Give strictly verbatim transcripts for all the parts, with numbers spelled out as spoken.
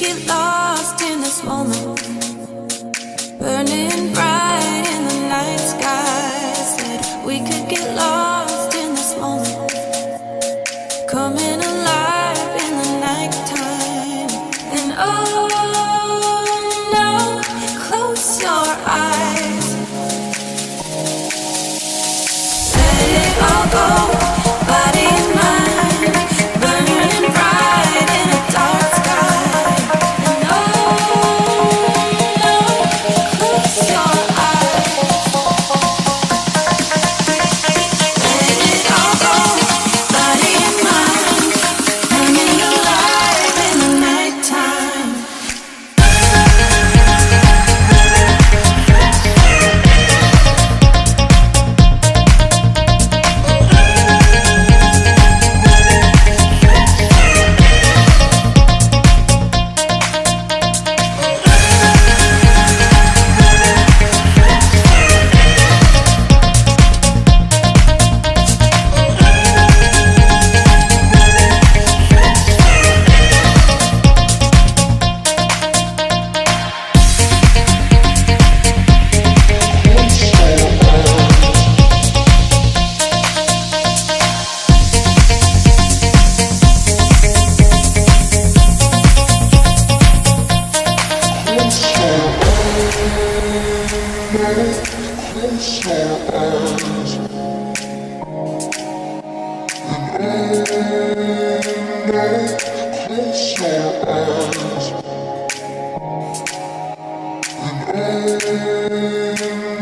get lost in this moment, burning bright in the night sky. Said we could get lost in this moment, coming alive in the nighttime. And oh no, close your eyes, let it all go, body and mind. Close your eyes, and night, close your eyes, and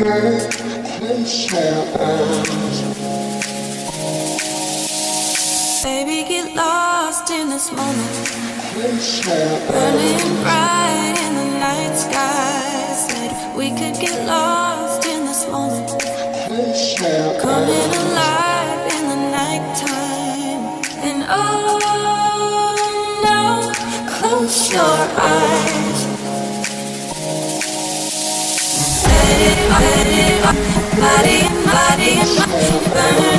night, close your eyes. Baby, get lost in this moment, close your eyes, burning bright in the night sky. Said we could get lost moment, coming alive in the nighttime. And oh no, close your eyes, let it, let it, body, body, body, burn.